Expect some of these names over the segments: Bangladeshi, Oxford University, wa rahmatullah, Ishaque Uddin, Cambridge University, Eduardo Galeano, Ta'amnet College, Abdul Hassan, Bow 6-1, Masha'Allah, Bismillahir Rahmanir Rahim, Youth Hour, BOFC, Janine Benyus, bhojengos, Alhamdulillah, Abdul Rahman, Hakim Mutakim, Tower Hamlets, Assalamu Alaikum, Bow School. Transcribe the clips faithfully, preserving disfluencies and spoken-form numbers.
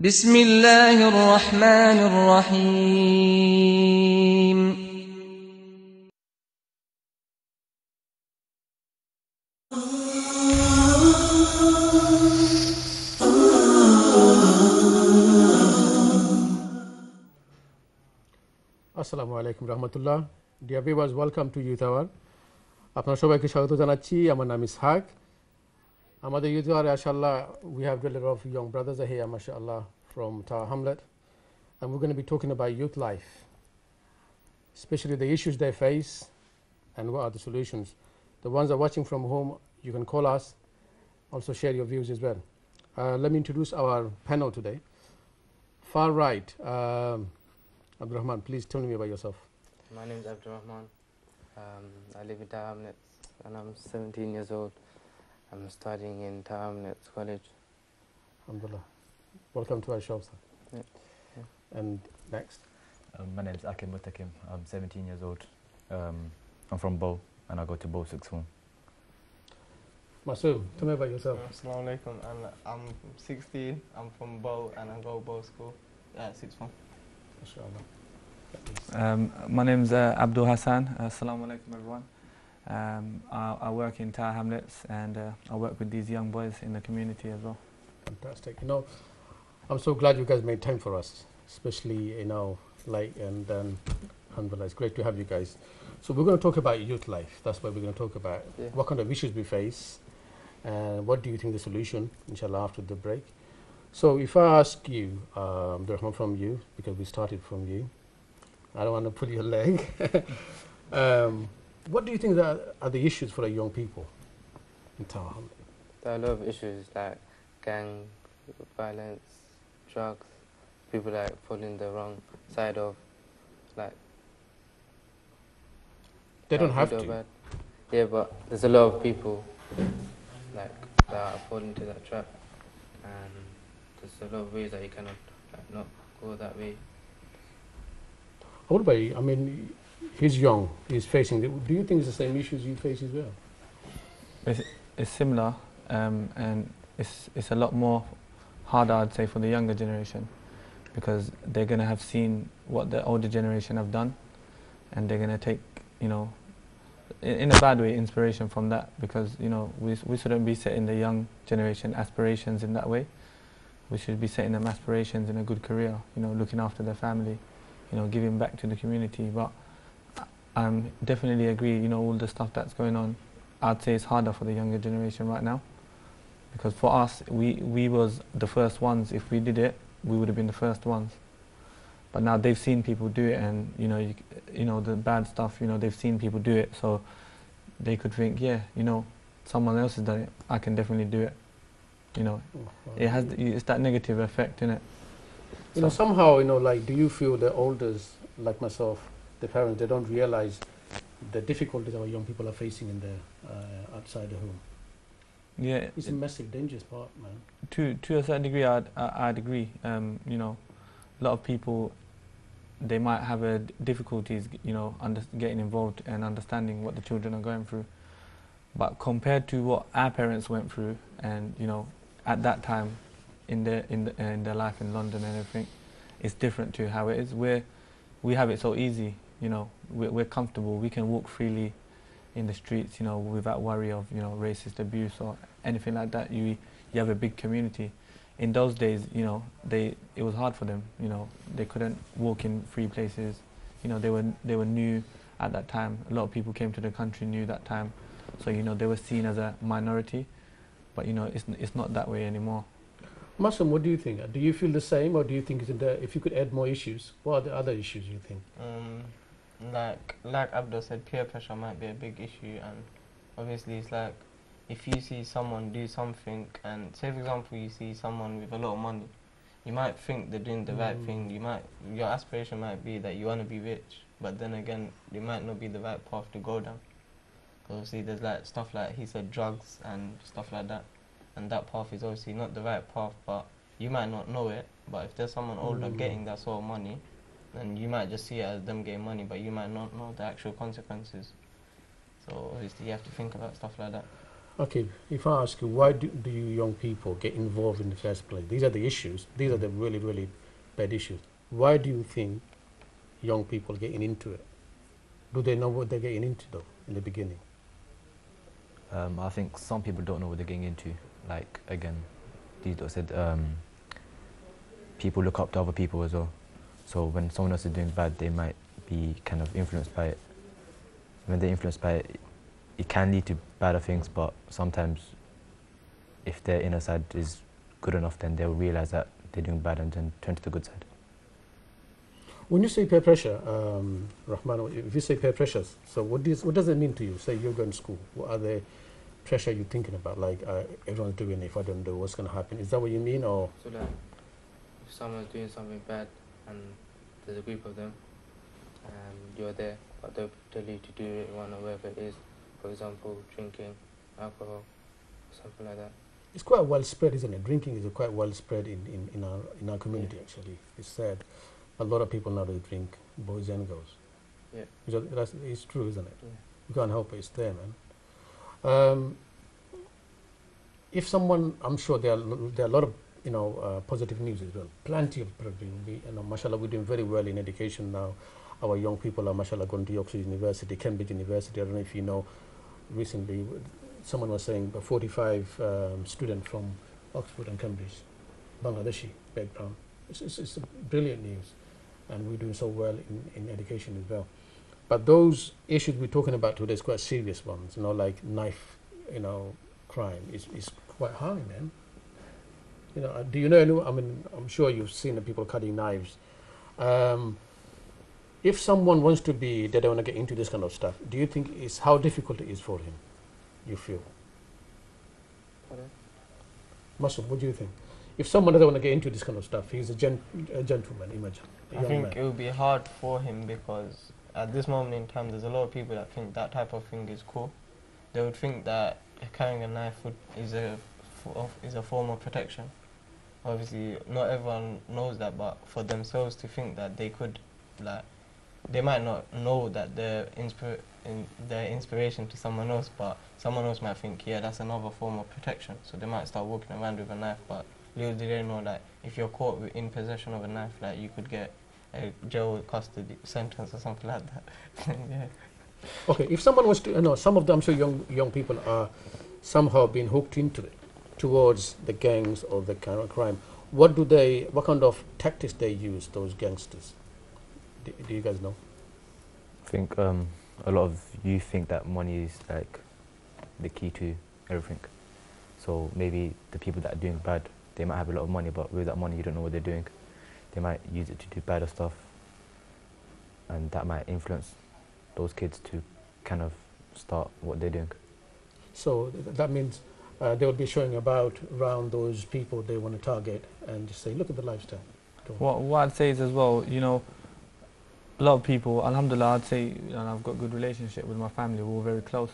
Bismillahir Rahmanir Rahim. Assalamu Alaikum wa rahmatullah. Dear viewers, welcome to Youth Hour. আপনারা সবাইকে স্বাগত জানাচ্ছি। আমার নাম ইস হাক। Amada Yudhwar, Masha'Allah, we have a lot of young brothers here, Masha'Allah, from Tower Hamlet, and we're going to be talking about youth life, especially the issues they face and what are the solutions. The ones that are watching from home, you can call us, also share your views as well. Uh, let me introduce our panel today. Far right, um, Abdul Rahman, please tell me about yourself. My name is Abdul Rahman. Um, I live in Tower Hamlets, and I'm seventeen years old. I'm studying in Ta'amnet College. Alhamdulillah. Welcome to our show, sir. Yeah. Yeah. And next? Um, my name is Hakim Mutakim. I'm seventeen years old. Um, I'm from Bow, and I go to Bow six one. Masood, tell me about yourself. Assalamu Alaikum. I'm, I'm sixteen. I'm from Bow, and I go to Bow School at six one. Inshallah. Um, my name is uh, Abdul Hassan. Assalamu Alaikum, everyone. Um, I, I work in Tower Hamlets, and uh, I work with these young boys in the community as well. Fantastic. You know, I'm so glad you guys made time for us, especially, you know, like, and um, alhamdulillah, it's great to have you guys. So we're going to talk about youth life. That's what we're going to talk about. Yeah. What kind of issues we face, and what do you think the solution, inshallah, after the break. So if I ask you, um, Abdurrahman, from you, because we started from you, I don't want to pull your leg. um, What do you think that are the issues for the young people in Tower Hamlet? There are a lot of issues like gang violence, drugs, people like following the wrong side of, like. They don't have to. Bad. Yeah, but there's a lot of people like that are falling into that trap, and there's a lot of ways that you cannot like, not go that way. How about you? I mean. He's young, he's facing, the, do you think it's the same issues you face as well? It's, it's similar, um, and it's, it's a lot more harder, I'd say, for the younger generation, because they're going to have seen what the older generation have done, and they're going to take, you know, in, in a bad way, inspiration from that, because, you know, we, we shouldn't be setting the young generation aspirations in that way. We should be setting them aspirations in a good career, you know, looking after their family, you know, giving back to the community. But I um, definitely agree, you know, all the stuff that's going on, I'd say it's harder for the younger generation right now. Because for us, we, we was the first ones. If we did it, we would have been the first ones. But now they've seen people do it, and, you know, you, you know, the bad stuff, you know, they've seen people do it. So they could think, yeah, you know, someone else has done it, I can definitely do it. You know, oh, wow. It has, it's that negative effect, innit? You so know, somehow, you know, like, do you feel the olders, like myself, the parents, they don't realize the difficulties our young people are facing in the uh, outside the home. Yeah, it's a massive, dangerous part, man. To to a certain degree, I'd I'd agree. Um, you know, a lot of people, they might have a difficulties, you know, under getting involved and understanding what the children are going through. But compared to what our parents went through, and you know, at that time, in their in the, in their life in London and everything, it's different to how it is. We're we have it so easy. You know, we're, we're comfortable. We can walk freely in the streets, you know, without worry of, you know, racist abuse or anything like that. You you have a big community. In those days, you know, they it was hard for them. You know, they couldn't walk in free places. You know, they were they were new at that time. A lot of people came to the country new that time, so you know they were seen as a minority. But you know, it's it's not that way anymore. Masum, what do you think? Do you feel the same, or do you think it's in the, if you could add more issues, what are the other issues you think? Um, Like, like Abdul said, peer pressure might be a big issue, and obviously it's like, if you see someone do something, and say for example you see someone with a lot of money, you might think they're doing the mm. right thing, you might, your aspiration might be that you want to be rich, but then again it might not be the right path to go down. Obviously there's like stuff like he said, drugs and stuff like that, and that path is obviously not the right path, but you might not know it. But if there's someone older mm. getting that sort of money, then you might just see it as them getting money, but you might not know the actual consequences. So obviously you have to think about stuff like that. Okay, if I ask you, why do, do you young people get involved in the first place? These are the issues, these are the really, really bad issues. Why do you think young people getting into it? Do they know what they're getting into though, in the beginning? Um, I think some people don't know what they're getting into. Like, again, Dito said, um, people look up to other people as well. So when someone else is doing bad, they might be kind of influenced by it. When they're influenced by it, it can lead to better things, but sometimes if their inner side is good enough, then they'll realise that they're doing bad and then turn to the good side. When you say peer pressure, um, Rahman, if you say peer pressures, so what, do you, what does it mean to you? Say you're going to school, what are the pressure you're thinking about? Like, uh, everyone's doing it, if I don't do it, what's going to happen? Is that what you mean? Or so like, if someone's doing something bad and there's a group of them, and you're there, but they'll tell you to do it one or whatever it is. For example, drinking, alcohol, something like that. It's quite widespread, isn't it? Drinking is quite widespread in, in, in, our, in our community, yeah. Actually. It's sad. A lot of people now they drink bhojengos. Yeah. It's, it's true, isn't it? Yeah. You can't help it. It's there, man. Um, if someone, I'm sure there are, there are a lot of you know, uh, positive news as well. Plenty of positive news. You know, mashallah, we're doing very well in education now. Our young people are, mashallah, going to Oxford University, Cambridge University. I don't know if you know, recently someone was saying forty-five um, students from Oxford and Cambridge, Bangladeshi background. It's, it's, it's brilliant news, and we're doing so well in, in education as well. But those issues we're talking about today is quite serious ones, you know, like knife, you know, crime. It's, it's quite harming them. You know, do you know anyone? I mean, I'm sure you've seen the people cutting knives. Um, if someone wants to be, they don't want to get into this kind of stuff, do you think it's how difficult it is for him, you feel? Okay. Masum, what do you think? If someone doesn't want to get into this kind of stuff, he's a, gen a gentleman, imagine. A I think man. It would be hard for him because at this moment in time, there's a lot of people that think that type of thing is cool. They would think that carrying a knife would, is, a f is a form of protection. Obviously, not everyone knows that, but for themselves to think that they could, like, they might not know that they're inspira in their inspiration to someone else, but someone else might think, yeah, that's another form of protection. So they might start walking around with a knife, but little did they know that like, if you're caught with in possession of a knife, like you could get a jail custody sentence or something like that. Yeah. Okay, if someone was to, you know, some of them, I'm sure young young people are somehow being hooked into it, towards the gangs or the kind of crime. What do they? What kind of tactics they use? Those gangsters. Do, do you guys know? I think um, a lot of you think that money is like the key to everything. So maybe the people that are doing bad, they might have a lot of money, but with that money you don't know what they're doing. They might use it to do better stuff, and that might influence those kids to kind of start what they're doing. So th that means uh, they will be showing about around those people they want to target and just say, look at the lifestyle. What, what I'd say is as well, you know, a lot of people, alhamdulillah, I'd say, and I've got a good relationship with my family, we're all very close.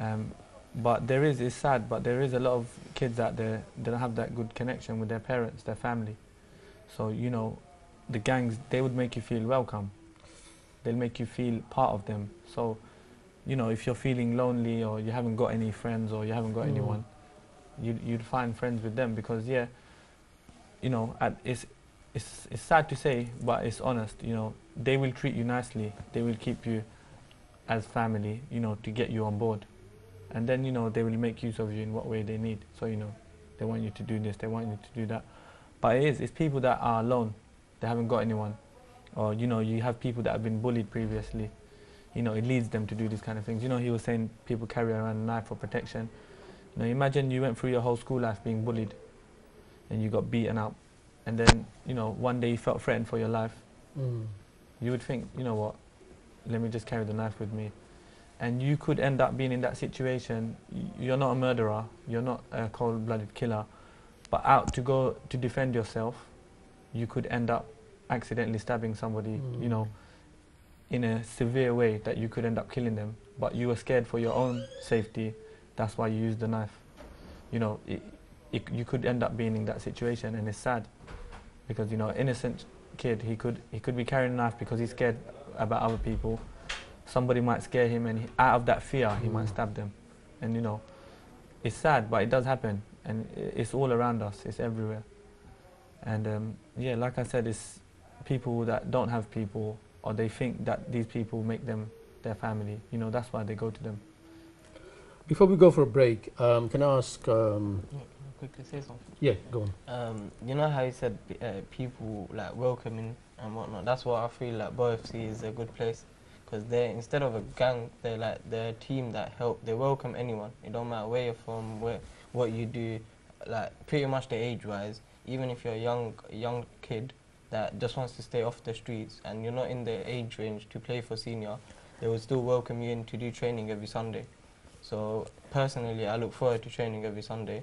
Um, But there is, it's sad, but there is a lot of kids out there that don't have that good connection with their parents, their family. So, you know, the gangs, they would make you feel welcome. They'll make you feel part of them. So, you know, if you're feeling lonely or you haven't got any friends or you haven't got mm. anyone, you'd, you'd find friends with them because, yeah, you know, at, it's, it's, it's sad to say, but it's honest, you know. They will treat you nicely. They will keep you as family, you know, to get you on board. And then, you know, they will make use of you in what way they need. So, you know, they want you to do this, they want you to do that. But it is, it's people that are alone, they haven't got anyone. Or, you know, you have people that have been bullied previously. You know, it leads them to do these kind of things. You know, he was saying people carry around a knife for protection. You know, imagine you went through your whole school life being bullied and you got beaten up. And then, you know, one day you felt threatened for your life. Mm. You would think, you know what, let me just carry the knife with me. And you could end up being in that situation. You're not a murderer, you're not a cold-blooded killer, but out to go to defend yourself, you could end up accidentally stabbing somebody, mm. you know, in a severe way that you could end up killing them, but you were scared for your own safety, that's why you used the knife. You know, it, it, you could end up being in that situation, and it's sad because, you know, innocent kid, he could he could be carrying a knife because he's scared about other people. Somebody might scare him, and he, out of that fear, he mm. might stab them. And you know, it's sad, but it does happen, and it's all around us. It's everywhere. And um, yeah, like I said, it's people that don't have people, or they think that these people make them their family. You know, that's why they go to them. Before we go for a break, um, can I ask? Um, yeah, can I quickly say something? Yeah, go on. Um, you know how you said uh, people like welcoming and whatnot. That's why I feel like B O F C is a good place, because they instead of a gang, they're like they're a team that help. They welcome anyone. It don't matter where you're from, where what you do, like pretty much the age-wise. Even if you're a young young kid that just wants to stay off the streets and you're not in the age range to play for senior, they will still welcome you in to do training every Sunday. So personally, I look forward to training every Sunday,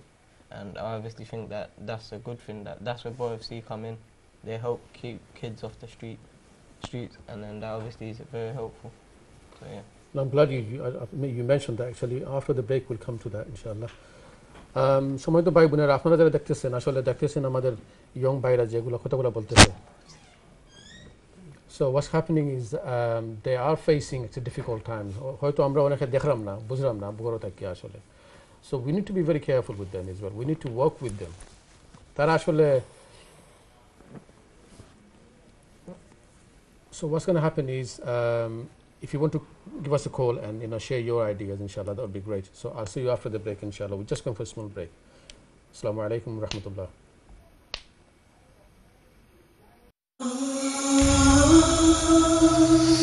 and I obviously think that that's a good thing. That that's where B O F C come in. They help keep kids off the street, streets, and then that obviously is very helpful. So yeah. And I'm glad you you, you mentioned that. Actually, after the break, we'll come to that, inshallah. সময়তো ভাই বোনেরা আপনারা যারা দেখতেছেন আসলে দেখতেছেন আমাদের young ভাইরা যেগুলো কথাগুলো বলতেছে so what's happening is they are facing it's difficult times হয়তো আমরা অনেকে দেখলাম না বুঝলাম না বড় থাকি আসলে so we need to be very careful with them is well we need to work with them তারা আসলে so what's gonna happen is If you want to give us a call and you know share your ideas, inshallah, that would be great. So I'll see you after the break, inshallah. We're just going for a small break. Assalamu Alaikum wa rahmatullah.